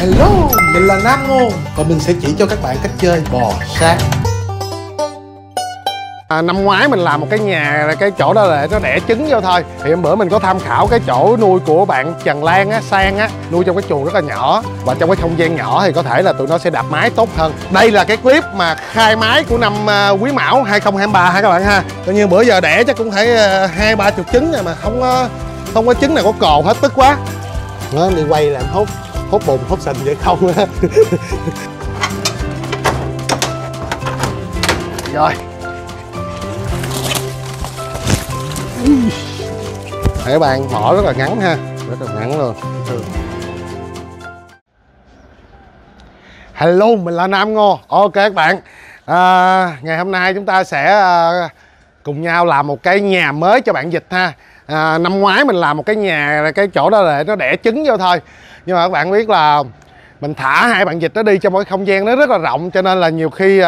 Hello, mình là Nam Ngô và mình sẽ chỉ cho các bạn cách chơi bò sát. Năm ngoái mình làm một cái nhà, cái chỗ đó là nó đẻ trứng vô thôi. Thì hôm bữa mình có tham khảo cái chỗ nuôi của bạn Trần Lan á, Sang á, nuôi trong cái chuồng rất là nhỏ và trong cái không gian nhỏ thì có thể là tụi nó sẽ đạp mái tốt hơn. Đây là cái clip mà khai mái của năm Quý Mão 2023 ha các bạn ha. Coi như bữa giờ đẻ chắc cũng phải 2-3 chục trứng rồi mà không có trứng nào có cồn hết, tức quá. Nó đi quay làm hốt bùn hốt sình vậy không á. Rồi. Các bạn bỏ rất là ngắn ha, rất là ngắn luôn. Hello, mình là Nam Ngô. Ok các bạn, ngày hôm nay chúng ta sẽ cùng nhau làm một cái nhà mới cho bạn Dịch ha. Năm ngoái mình làm một cái nhà, cái chỗ đó là nó đẻ trứng vô thôi. Nhưng mà các bạn biết là mình thả hai bạn Dịch nó đi trong một cái không gian nó rất là rộng, cho nên là nhiều khi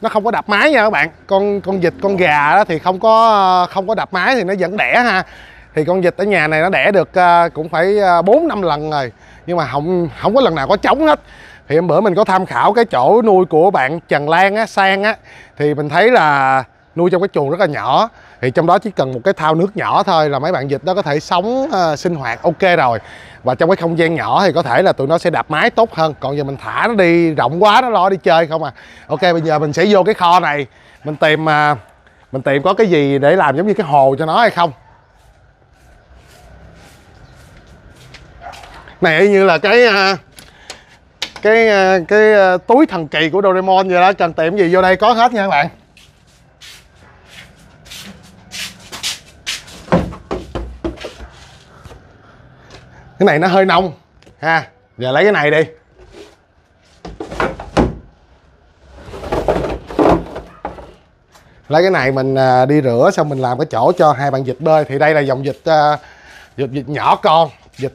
nó không có đạp mái nha các bạn. Con vịt, con gà đó thì không có đạp mái thì nó vẫn đẻ ha. Thì con vịt ở nhà này nó đẻ được cũng phải 4-5 lần rồi, nhưng mà không có lần nào có trống hết. Thì hôm bữa mình có tham khảo cái chỗ nuôi của bạn Trần Lan á, Sang á, thì mình thấy là nuôi trong cái chuồng rất là nhỏ, thì trong đó chỉ cần một cái thao nước nhỏ thôi là mấy bạn vịt đó có thể sống sinh hoạt ok rồi. Và trong cái không gian nhỏ thì có thể là tụi nó sẽ đạp mái tốt hơn. Còn giờ mình thả nó đi rộng quá, nó lo đi chơi không à. Ok, bây giờ mình sẽ vô cái kho này, mình tìm có cái gì để làm giống như cái hồ cho nó hay không. Này như là cái túi thần kỳ của Doraemon vậy đó. Cần tìm gì vô đây có hết nha các bạn. Cái này nó hơi nông ha, giờ lấy cái này đi. Lấy cái này mình đi rửa xong mình làm cái chỗ cho hai bạn vịt bơi. Thì đây là dòng vịt nhỏ con, vịt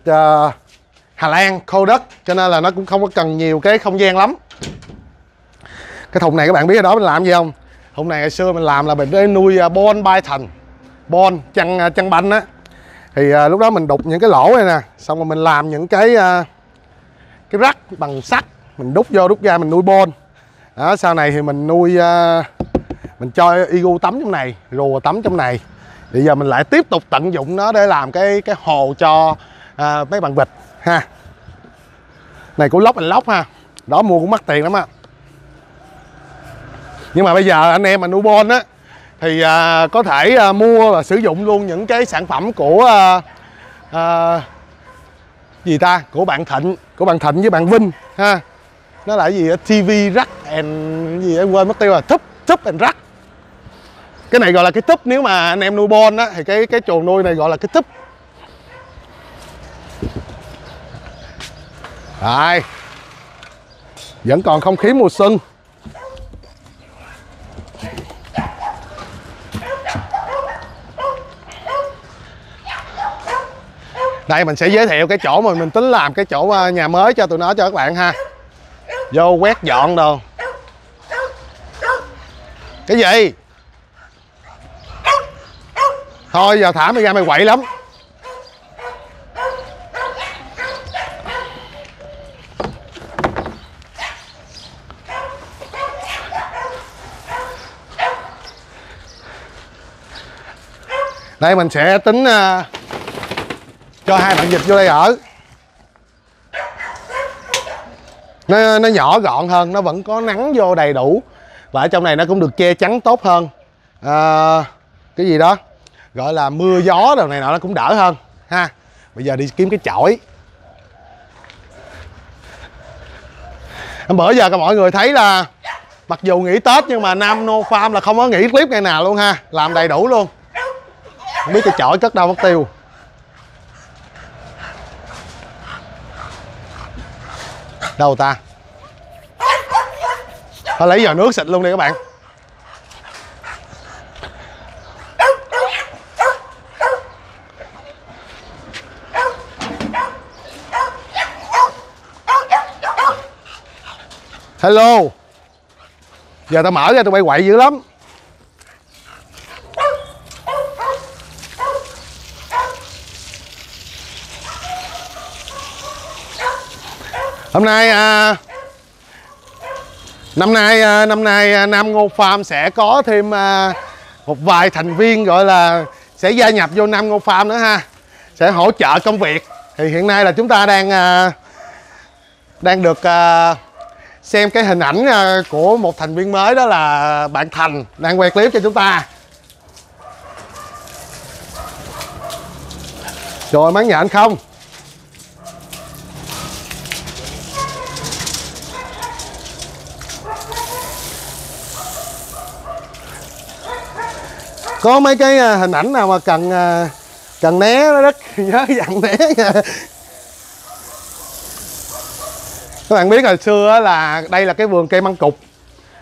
Hà Lan khô đất, cho nên là nó cũng không có cần nhiều cái không gian lắm. Cái thùng này các bạn biết ở đó mình làm gì không? Thùng này hồi xưa mình làm là mình để nuôi bon python, bon chăn banh á. Thì lúc đó mình đục những cái lỗ này nè, xong rồi mình làm những cái rắc bằng sắt, mình đút vô đút ra mình nuôi bon. Đó, sau này thì mình nuôi, mình cho igu tắm trong này, rùa tắm trong này. Bây giờ mình lại tiếp tục tận dụng nó để làm cái hồ cho mấy bạn vịt ha. Này của lóc anh lóc ha, đó mua cũng mắc tiền lắm á. Nhưng mà bây giờ anh em mà nuôi bon á thì có thể mua và sử dụng luôn những cái sản phẩm của của bạn Thịnh, với bạn Vinh ha. Nó là cái gì TV Rack and gì em quên mất tiêu rồi, Túp and Rack. Cái này gọi là cái túp, nếu mà anh em nuôi bon á thì cái chuồng nuôi này gọi là cái túp. Rồi. Vẫn còn không khí mùa xuân. Đây mình sẽ giới thiệu cái chỗ mà mình tính làm cái chỗ nhà mới cho tụi nó cho các bạn ha. Vô quét dọn đồ. Cái gì? Thôi giờ thả mày ra, mày quậy lắm. Đây mình sẽ tính cho hai bạn vịt vô đây ở. Nó nhỏ gọn hơn, nó vẫn có nắng vô đầy đủ. Và ở trong này nó cũng được che chắn tốt hơn. Cái gì đó gọi là mưa gió đồ này nọ nó cũng đỡ hơn ha. Bây giờ đi kiếm cái chổi. Bữa giờ mọi người thấy là mặc dù nghỉ Tết nhưng mà Nam Ngô Farm là không có nghỉ clip ngày nào luôn ha, làm đầy đủ luôn. Không biết cái chổi cất đâu mất tiêu. Đâu ta? Thôi lấy vào nước xịt luôn đi các bạn. Hello. Giờ tao mở ra tụi bay quậy dữ lắm. Năm nay Nam Ngô Farm sẽ có thêm một vài thành viên gọi là sẽ gia nhập vô Nam Ngô Farm nữa ha, sẽ hỗ trợ công việc. Thì hiện nay là chúng ta đang được xem cái hình ảnh của một thành viên mới, đó là bạn Thành đang quay clip cho chúng ta. Rồi bán nhà anh không? Có mấy cái hình ảnh nào mà cần né đó đất, nhớ dặn né nha. Các bạn biết hồi xưa là đây là cái vườn cây măng cụt.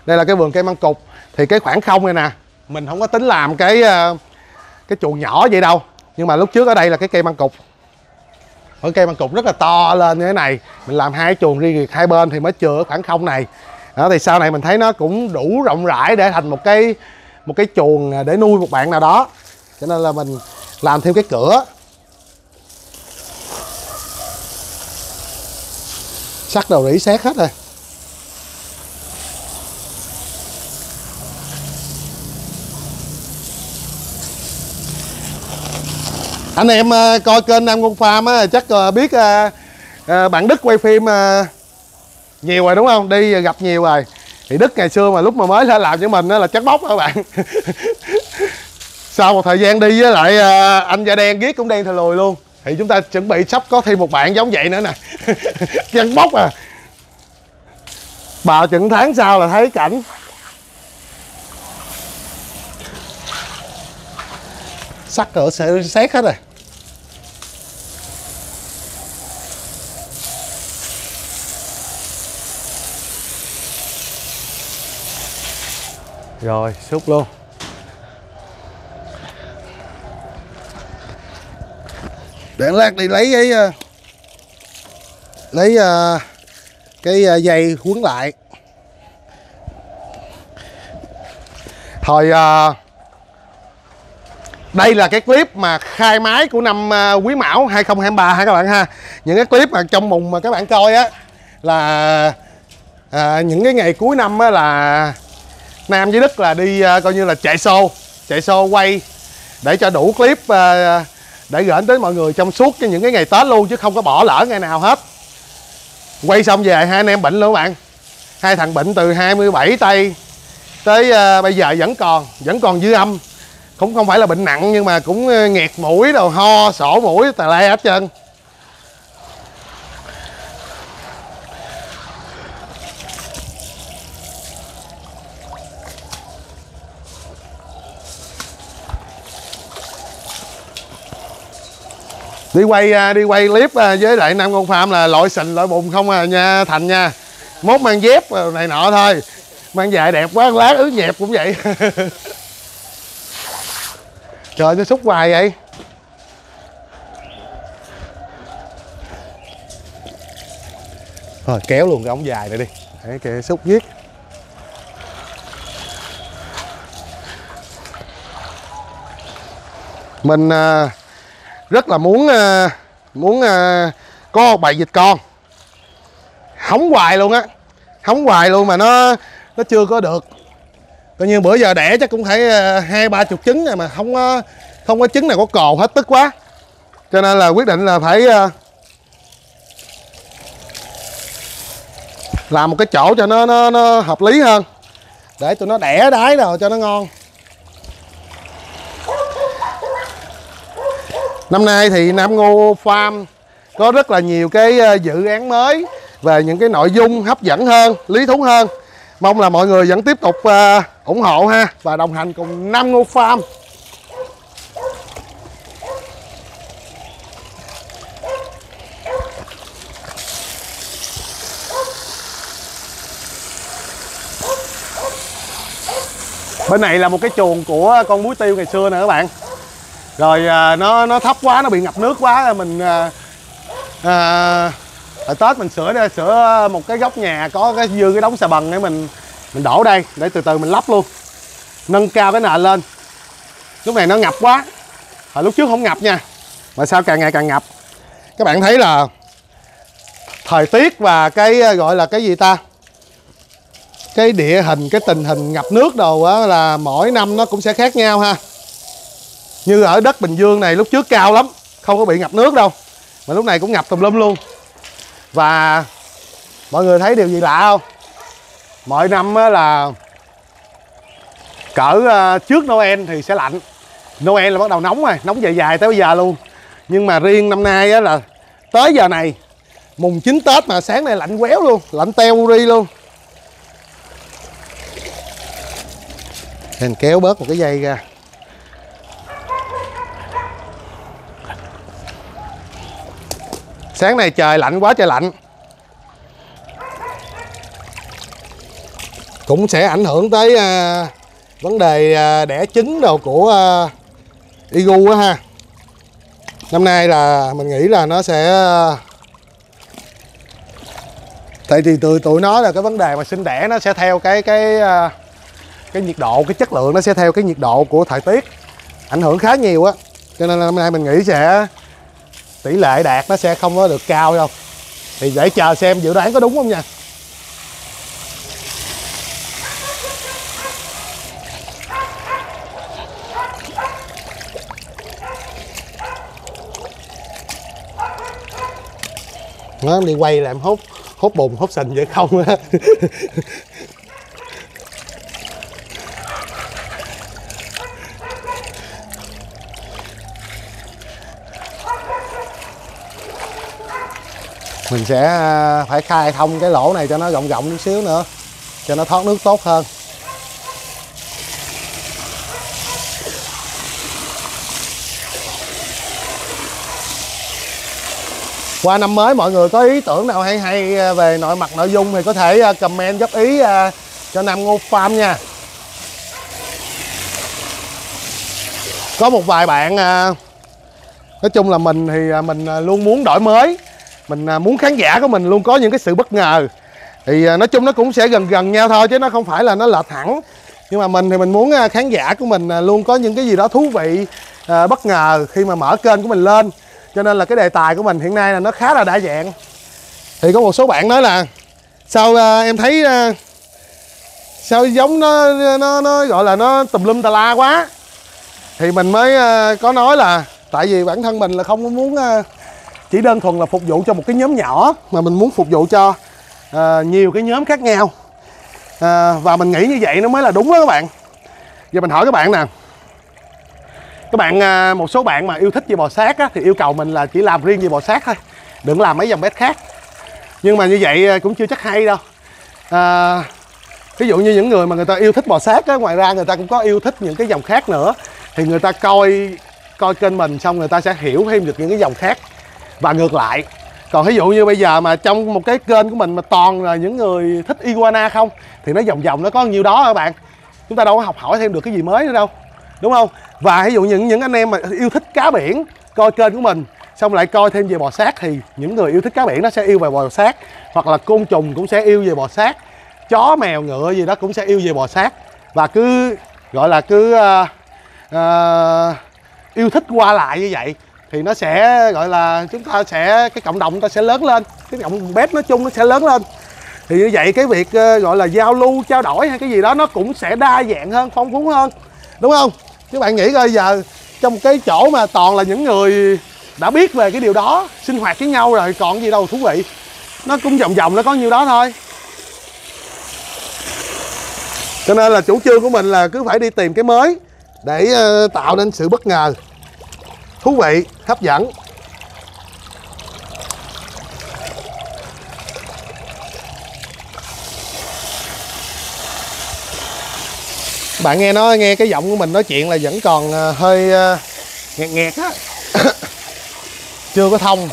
Đây là cái vườn cây măng cụt. Thì cái khoảng không này nè, mình không có tính làm cái chuồng nhỏ vậy đâu. Nhưng mà lúc trước ở đây là cái cây măng cụt. Ở cây măng cụt rất là to lên như thế này, mình làm hai chuồng riêng hai bên thì mới chừa khoảng không này. Đó, thì sau này mình thấy nó cũng đủ rộng rãi để thành một cái chuồng để nuôi một bạn nào đó. Cho nên là mình làm thêm cái cửa. Sắt đầu rỉ sét hết rồi. Anh em coi kênh Nam Ngô Farm á, chắc biết bạn Đức quay phim nhiều rồi đúng không? Đi gặp nhiều rồi. Thì Đức ngày xưa mà lúc mà mới làm với mình là chắc bóc các bạn. Sau một thời gian đi với lại anh da đen ghét cũng đen thờ lùi luôn. Thì chúng ta chuẩn bị sắp có thêm một bạn giống vậy nữa nè. Chân bóc à. Bà chừng tháng sau là thấy cảnh. Sắt cửa sẽ xét hết rồi. Rồi, xúc luôn. Để lát đi lấy cái dây quấn lại. Thôi đây là cái clip mà khai máy của năm Quý Mão 2023 ha các bạn ha. Những cái clip mà trong mùng mà các bạn coi á là những cái ngày cuối năm á là Nam với Đức là đi coi như là chạy show quay để cho đủ clip để gửi đến mọi người trong suốt những cái ngày Tết luôn, chứ không có bỏ lỡ ngày nào hết. Quay xong về hai anh em bệnh luôn các bạn. Hai thằng bệnh từ 27 tây tới bây giờ vẫn còn dư âm. Cũng không phải là bệnh nặng nhưng mà cũng nghẹt mũi đồ, ho, sổ mũi, tà le hết trơn. Đi quay clip với lại Nam Ngô Farm là loại sình loại bùn không à nha Thành nha. Mốt mang dép này nọ thôi. Mang dài đẹp quá lá ướt nhẹp cũng vậy. Trời nó xúc hoài vậy. Rồi kéo luôn cái ống dài này đi. Đấy kìa xúc viết. Mình rất là muốn có bầy vịt con. Hóng hoài luôn á. Hóng hoài luôn mà nó chưa có được. Coi như bữa giờ đẻ chắc cũng phải 2-3 chục trứng này mà không có trứng nào có cồ hết, tức quá. Cho nên là quyết định là phải làm một cái chỗ cho nó hợp lý hơn. Để tụi nó đẻ đái rồi cho nó ngon. Năm nay thì Nam Ngô Farm có rất là nhiều cái dự án mới về những cái nội dung hấp dẫn hơn, lý thú hơn. Mong là mọi người vẫn tiếp tục ủng hộ ha và đồng hành cùng Nam Ngô Farm. Bên này là một cái chuồng của con muối tiêu ngày xưa nè các bạn. Rồi nó thấp quá, nó bị ngập nước quá, mình ở Tết mình sửa một cái góc nhà có cái dư cái đống xà bần để mình đổ đây để từ từ mình lắp luôn, nâng cao cái nền lên. Lúc này nó ngập quá, hồi lúc trước không ngập nha, mà sao càng ngày càng ngập. Các bạn thấy là thời tiết và cái gọi là cái gì ta, cái địa hình, cái tình hình ngập nước đồ á là mỗi năm nó cũng sẽ khác nhau ha. Như ở đất Bình Dương này lúc trước cao lắm, không có bị ngập nước đâu, mà lúc này cũng ngập tùm lum luôn. Và mọi người thấy điều gì lạ không? Mỗi năm á là cỡ trước Noel thì sẽ lạnh, Noel là bắt đầu nóng rồi, nóng dài dài tới bây giờ luôn. Nhưng mà riêng năm nay á là tới giờ này mùng 9 Tết mà sáng nay lạnh quéo luôn, lạnh teo đi luôn. Nên kéo bớt một cái dây ra. Sáng nay trời lạnh quá trời lạnh, cũng sẽ ảnh hưởng tới vấn đề đẻ trứng đồ của Igu á ha. Năm nay là mình nghĩ là nó sẽ, tại vì tụi nó là cái vấn đề mà sinh đẻ nó sẽ theo cái nhiệt độ, cái chất lượng nó sẽ theo cái nhiệt độ của thời tiết, ảnh hưởng khá nhiều á. Cho nên năm nay mình nghĩ sẽ tỷ lệ đạt nó sẽ không có được cao đâu. Thì để chờ xem dự đoán có đúng không nha. Nó đi quay làm hốt bùn hốt sình vậy không á. Mình sẽ phải khai thông cái lỗ này cho nó rộng rộng chút xíu nữa, cho nó thoát nước tốt hơn. Qua năm mới mọi người có ý tưởng nào hay hay về nội dung thì có thể comment góp ý cho Nam Ngô Farm nha. Có một vài bạn, nói chung là mình thì mình luôn muốn đổi mới, mình muốn khán giả của mình luôn có những cái sự bất ngờ. Thì nói chung nó cũng sẽ gần gần nhau thôi chứ nó không phải là nó lệch hẳn. Nhưng mà mình thì mình muốn khán giả của mình luôn có những cái gì đó thú vị, bất ngờ khi mà mở kênh của mình lên. Cho nên là cái đề tài của mình hiện nay là nó khá là đa dạng. Thì có một số bạn nói là sao em thấy sao giống nó gọi là nó tùm lum tà la quá. Thì mình mới có nói là tại vì bản thân mình là không muốn chỉ đơn thuần là phục vụ cho một cái nhóm nhỏ, mà mình muốn phục vụ cho nhiều cái nhóm khác nhau. Và mình nghĩ như vậy nó mới là đúng đó các bạn. Giờ mình hỏi các bạn nè, các bạn, một số bạn mà yêu thích về bò sát á, thì yêu cầu mình là chỉ làm riêng về bò sát thôi, đừng làm mấy dòng pet khác. Nhưng mà như vậy cũng chưa chắc hay đâu. Ví dụ như những người mà người ta yêu thích bò sát á, ngoài ra người ta cũng có yêu thích những cái dòng khác nữa. Thì người ta coi kênh mình xong người ta sẽ hiểu thêm được những cái dòng khác và ngược lại. Còn ví dụ như bây giờ mà trong một cái kênh của mình mà toàn là những người thích iguana không, thì nó vòng nó có nhiêu đó các bạn, chúng ta đâu có học hỏi thêm được cái gì mới nữa đâu, đúng không? Và ví dụ những anh em mà yêu thích cá biển coi kênh của mình xong lại coi thêm về bò sát, thì những người yêu thích cá biển nó sẽ yêu về bò sát, hoặc là côn trùng cũng sẽ yêu về bò sát, chó mèo ngựa gì đó cũng sẽ yêu về bò sát. Và cứ gọi là yêu thích qua lại như vậy thì nó sẽ gọi là chúng ta sẽ, cái cộng đồng chúng ta sẽ lớn lên, cái cộng bếp nói chung nó sẽ lớn lên. Thì như vậy cái việc gọi là giao lưu trao đổi hay cái gì đó nó cũng sẽ đa dạng hơn, phong phú hơn, đúng không? Các bạn nghĩ coi, giờ trong cái chỗ mà toàn là những người đã biết về cái điều đó sinh hoạt với nhau rồi còn gì đâu thú vị, nó cũng vòng nó có nhiêu đó thôi. Cho nên là chủ trương của mình là cứ phải đi tìm cái mới để tạo nên sự bất ngờ, thú vị, hấp dẫn. Bạn nghe cái giọng của mình nói chuyện là vẫn còn hơi nghẹt á. Chưa có thông.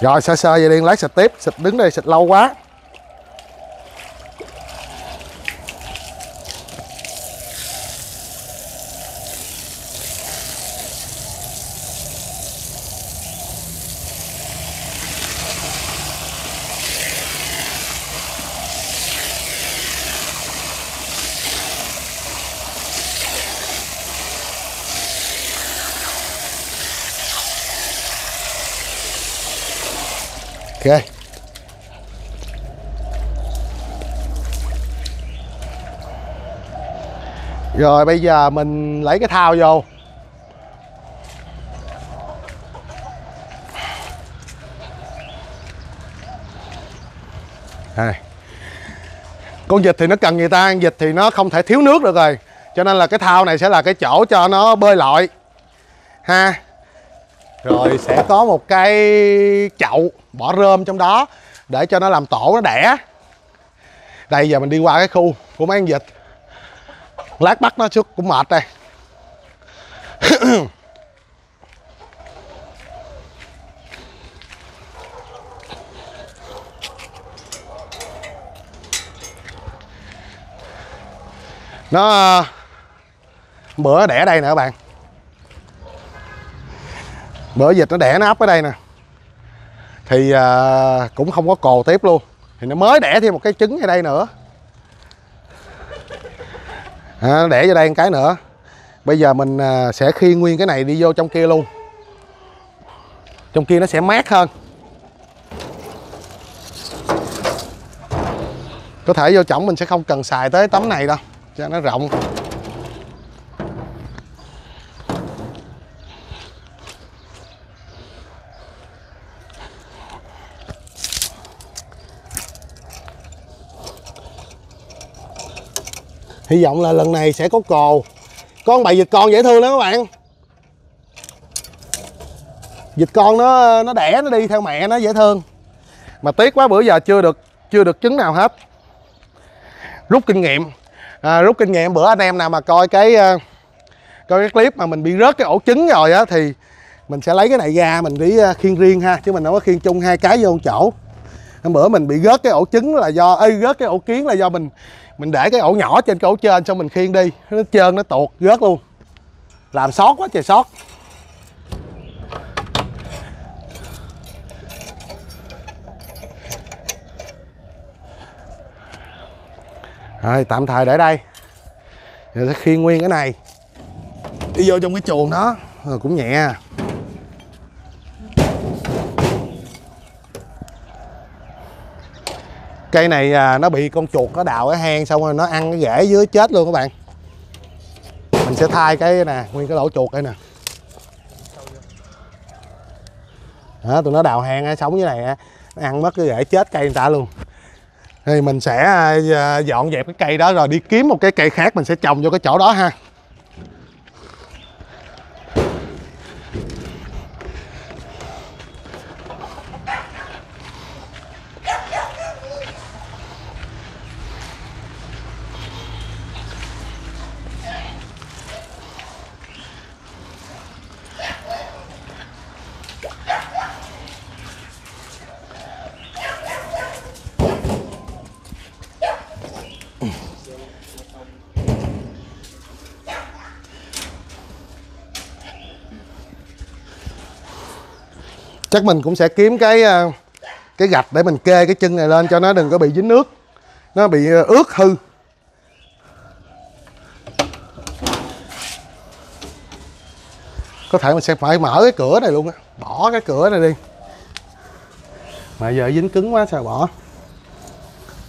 Rồi sơ vậy đi, lát xịt tiếp, xịt đứng đây xịt lâu quá. Ok. Rồi bây giờ mình lấy cái thao vô. Đây. Con vịt thì nó cần người ta ăn vịt thì nó không thể thiếu nước được rồi. Cho nên là cái thao này sẽ là cái chỗ cho nó bơi lội ha. Rồi sẽ có một cái chậu bỏ rơm trong đó để cho nó làm tổ nó đẻ. Đây giờ mình đi qua cái khu của mấy con vịt, lát bắt nó trước cũng mệt đây. Nó bữa đẻ đây nè các bạn, bữa vịt nó đẻ nó ấp ở đây nè thì cũng không có cồ tiếp luôn, thì nó mới đẻ thêm một cái trứng ở đây nữa. Nó đẻ vô đây một cái nữa. Bây giờ mình sẽ khiêng nguyên cái này đi vô trong kia luôn, trong kia nó sẽ mát hơn, có thể vô chổng mình sẽ không cần xài tới tấm này đâu cho nó rộng. Hy vọng là lần này sẽ có cồ. Con bầy vịt con dễ thương lắm các bạn. Vịt con nó đẻ nó đi theo mẹ nó dễ thương. Mà tiếc quá bữa giờ chưa được trứng nào hết. Rút kinh nghiệm. Rút kinh nghiệm bữa anh em nào mà coi cái clip mà mình bị rớt cái ổ trứng rồi á thì mình sẽ lấy cái này ra mình đi khiêng riêng ha, chứ mình không có khiêng chung hai cái vô một chỗ. Hôm bữa mình bị rớt cái ổ trứng là do rớt cái ổ kiến là do mình để cái ổ nhỏ trên cái ổ trên xong mình khiêng đi, nó trơn nó tuột rớt luôn, làm sót quá trời sót. Rồi tạm thời để đây, rồi sẽ khiêng nguyên cái này đi vô trong cái chuồng đó. Rồi cũng nhẹ. Cây này nó bị con chuột nó đào cái hang xong rồi nó ăn cái rễ dưới chết luôn các bạn. Mình sẽ thay cái nè, nguyên cái lỗ chuột đây nè. Đó, tụi nó đào hang sống dưới này nó ăn mất cái rễ chết cây người ta luôn. Thì mình sẽ dọn dẹp cái cây đó rồi đi kiếm một cái cây khác mình sẽ trồng vô cái chỗ đó ha. Chắc mình cũng sẽ kiếm cái gạch để mình kê cái chân này lên cho nó đừng có bị dính nước, nó bị ướt hư. Có thể mình sẽ phải mở cái cửa này luôn á, bỏ cái cửa này đi. Mà giờ dính cứng quá sao bỏ,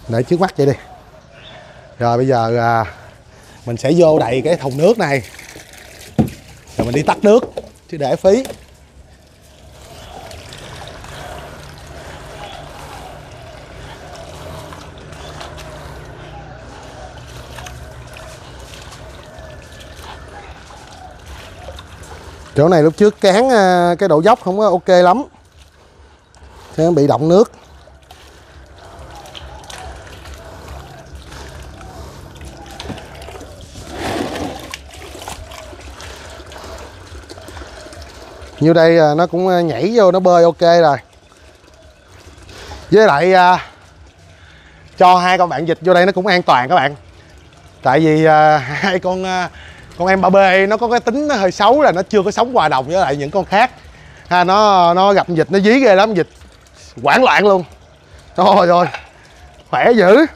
để trước mắt vậy đi. Rồi bây giờ mình sẽ vô đầy cái thùng nước này rồi mình đi tắt nước chứ để phí. Chỗ này lúc trước cán cái độ dốc không có ok lắm, thế bị động nước. Như đây nó cũng nhảy vô nó bơi ok rồi. Với lại cho hai con bạn vịt vô đây nó cũng an toàn các bạn. Tại vì hai con em ba b nó có cái tính nó hơi xấu là nó chưa có sống hòa đồng với lại những con khác ha, nó gặp vịt nó dí ghê lắm, vịt hoảng loạn luôn. Thôi rồi khỏe dữ.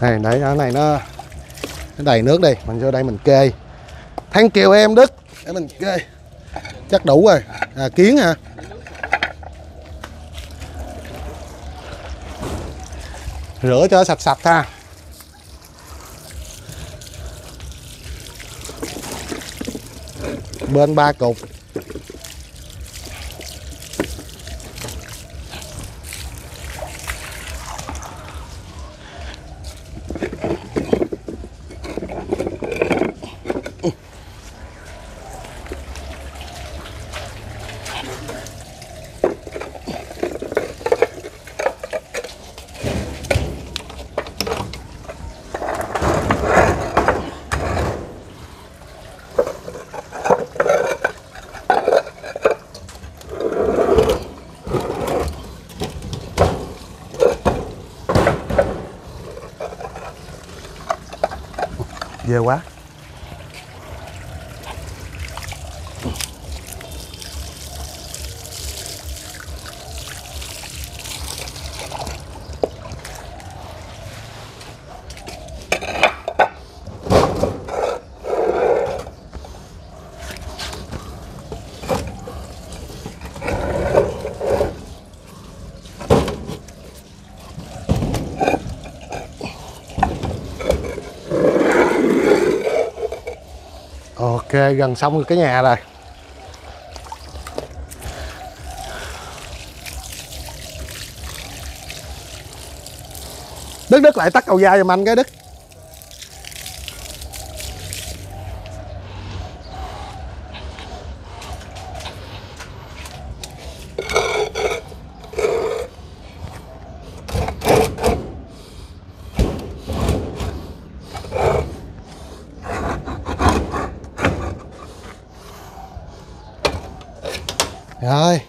Này để ở này nó Cái đầy nước đi, mình vô đây mình kê. Thank you em Đức, để mình kê. Chắc đủ rồi. À, kiến hả? Rửa cho sạch sạch ha. Bên ba cục. Dơ quá. Ok, gần xong cái nhà rồi. Đức Đức lại tắt cầu dao giùm anh cái Đức. Rồi.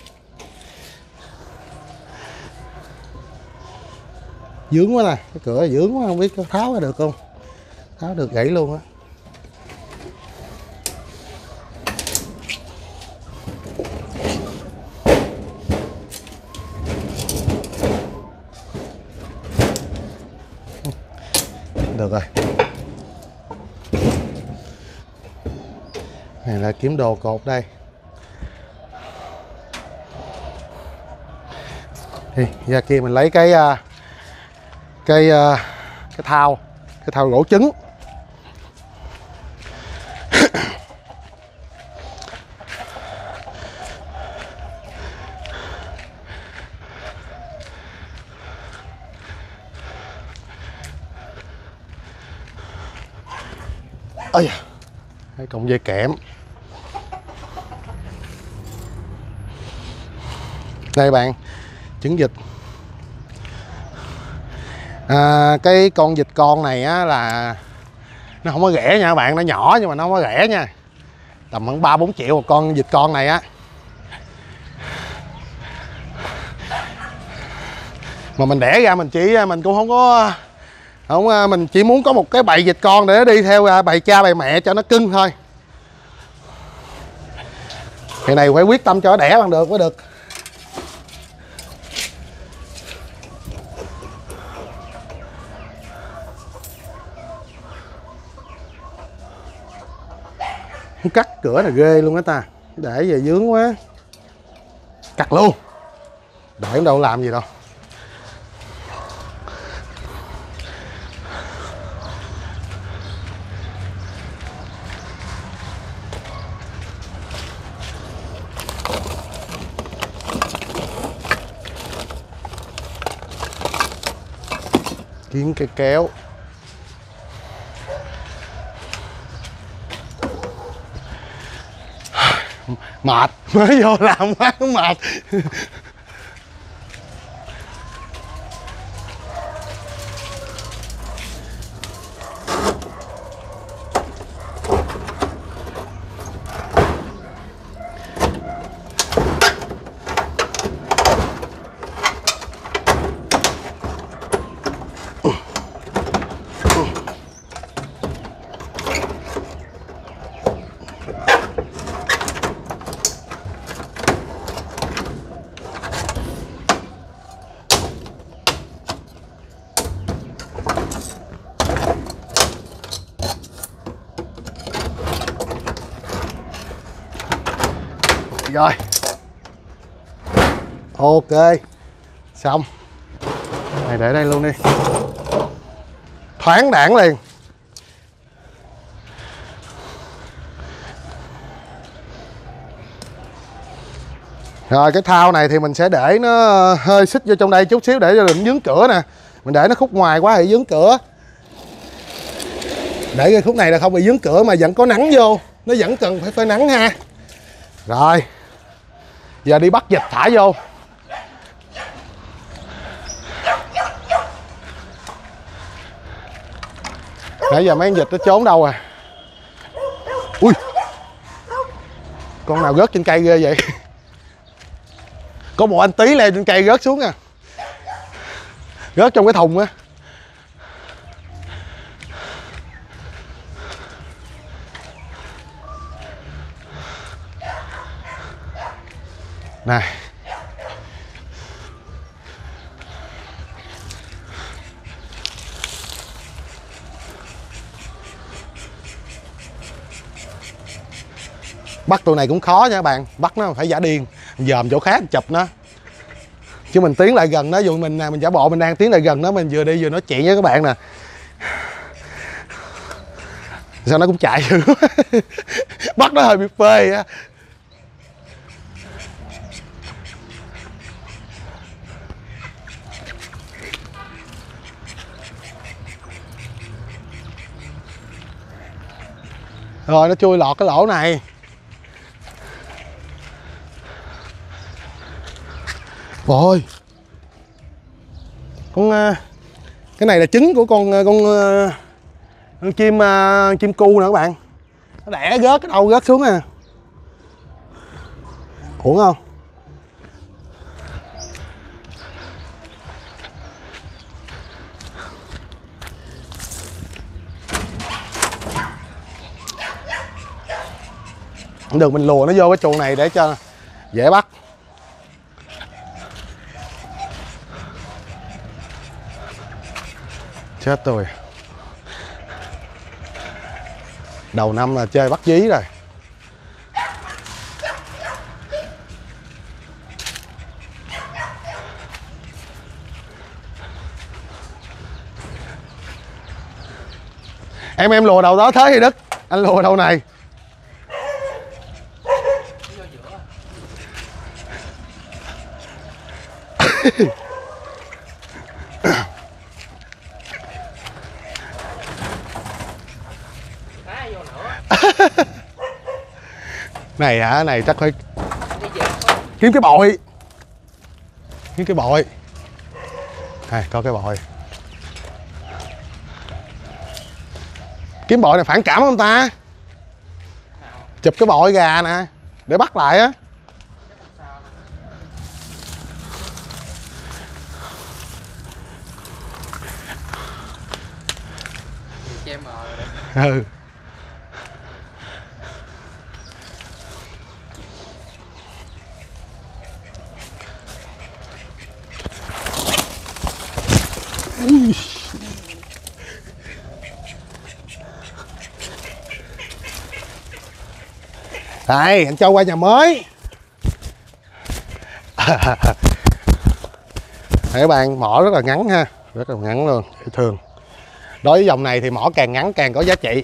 Dướng quá nè, cái cửa dướng quá không biết có tháo ra được không. Tháo được gãy luôn á. Được rồi. Này là kiếm đồ cột đây. Ra kia mình lấy cái thau, cái thau gỗ trứng. Ây da, cái cọng dây kẽm. Đây bạn, trứng vịt. À, cái con vịt con này á, là nó không có rẻ nha các bạn, nó nhỏ nhưng mà nó không có rẻ nha, tầm khoảng 3-4 triệu một con vịt con này á. Mà mình đẻ ra mình chỉ mình cũng không có không, mình chỉ muốn có một cái bầy vịt con để nó đi theo bầy cha bầy mẹ cho nó cưng thôi. Cái này phải quyết tâm cho nó đẻ bằng được mới được. Cắt cửa là ghê luôn á ta. Để về dướng quá. Cắt luôn. Để em đâu làm gì đâu. Kiếm cái kéo. Mệt, mới vô làm quá cũng mệt. Rồi. Ok. Xong. Mày để đây luôn đi. Thoáng đãng liền. Rồi cái thau này thì mình sẽ để nó hơi xích vô trong đây chút xíu để cho đừng dướng cửa nè. Mình để nó khúc ngoài quá thì dướng cửa. Để cái khúc này là không bị dướng cửa mà vẫn có nắng vô. Nó vẫn cần phải phơi nắng ha. Rồi. Giờ đi bắt vịt thả vô. Nãy giờ mấy con vịt nó trốn đâu à. Ui. Con nào rớt trên cây ghê vậy. Có một anh tí leo trên cây rớt xuống à. Rớt trong cái thùng á. Này. Bắt tụi này cũng khó nha các bạn. Bắt nó phải giả điên, dòm chỗ khác chụp nó. Chứ mình tiến lại gần nó, dù mình giả bộ mình đang tiến lại gần nó, mình vừa đi vừa nói chuyện với các bạn nè. Sao nó cũng chạy dữ. Bắt nó hơi bị phê á. Rồi nó chui lọt cái lỗ này. Rồi. Con cái này là trứng của con chim cu nè các bạn. Nó đẻ rớt cái đầu rớt xuống à. Uổng không? Được, mình lùa nó vô cái chuồng này để cho dễ bắt. Chết tôi. Đầu năm là chơi bắt dí rồi. Em lùa đầu đó thế thì Đức, anh lùa đầu này. Này hả, này chắc phải kiếm cái bội. Kiếm cái bội. Này, có cái bội. Kiếm bội này phản cảm không ta? Chụp cái bội gà nè để bắt lại á. Ừ. Đây, anh cho qua nhà mới. Các bạn, mỏ rất là ngắn ha. Rất là ngắn luôn, thường. Đối với dòng này thì mỏ càng ngắn càng có giá trị.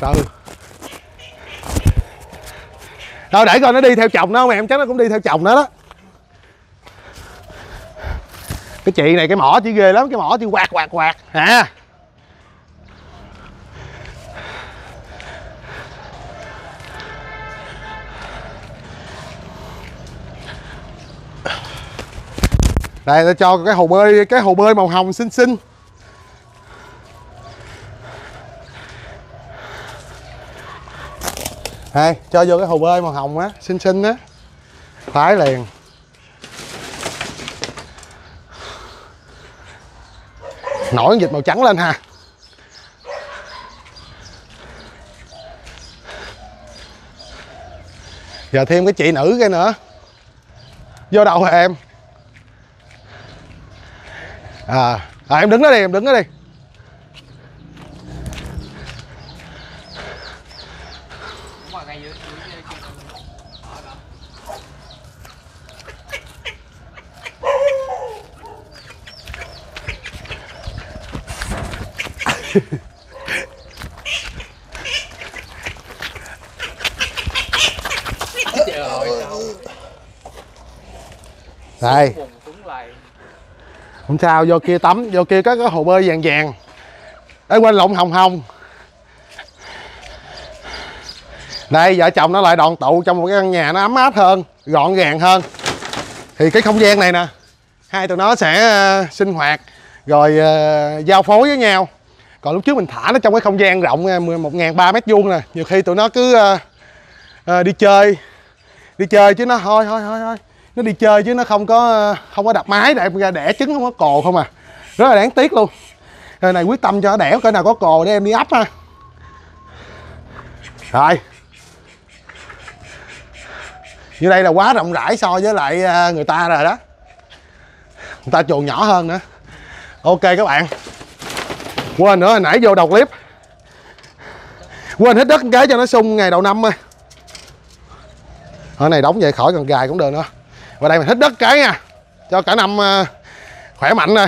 Từ. Thôi để coi nó đi theo chồng nó không em, chắc nó cũng đi theo chồng nó đó. Cái chị này cái mỏ chị ghê lắm, cái mỏ chị quạt quạt quạt hả. Đây tôi cho cái hồ bơi màu hồng xinh xinh. Đây, cho vô cái hồ bơi màu hồng á, xinh xinh á. Thái liền. Nổi vịt màu trắng lên ha. Giờ thêm cái chị nữ cái nữa. Vô đầu hả em? À em đứng đó đi, em đứng đó đi. Đây. Không sao, vô kia tắm, vô kia có cái hồ bơi vàng vàng. Ê quên, lộn, hồng hồng. Đây, vợ chồng nó lại đoàn tụ trong một cái căn nhà nó ấm áp hơn, gọn gàng hơn. Thì cái không gian này nè, hai tụi nó sẽ sinh hoạt rồi giao phối với nhau. Còn lúc trước mình thả nó trong cái không gian rộng 1.300m² nè, nhiều khi tụi nó cứ đi chơi chứ nó thôi. Nó đi chơi chứ nó không có đập mái, để ra đẻ trứng không có cồ không à. Rất là đáng tiếc luôn. Rồi này quyết tâm cho nó đẻ, cỡ nào có cồ để em đi ấp ha. Rồi. Như đây là quá rộng rãi so với lại người ta rồi đó. Người ta chuồng nhỏ hơn nữa. Ok các bạn. Quên nữa, hồi nãy vô đầu clip quên hết đất cái cho nó sung ngày đầu năm thôi. Ở này đóng vậy khỏi cần gài cũng được nữa. Và đây mình hít đất cái nha, cho cả năm khỏe mạnh này.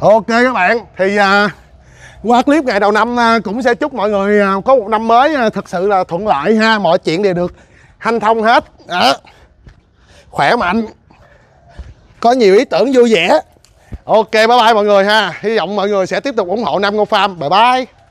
Ok các bạn, thì qua clip ngày đầu năm cũng sẽ chúc mọi người có một năm mới thật sự là thuận lợi ha. Mọi chuyện đều được hanh thông hết đó. Khỏe mạnh, có nhiều ý tưởng vui vẻ. Ok bye bye mọi người ha. Hy vọng mọi người sẽ tiếp tục ủng hộ Nam Ngô Farm. Bye bye.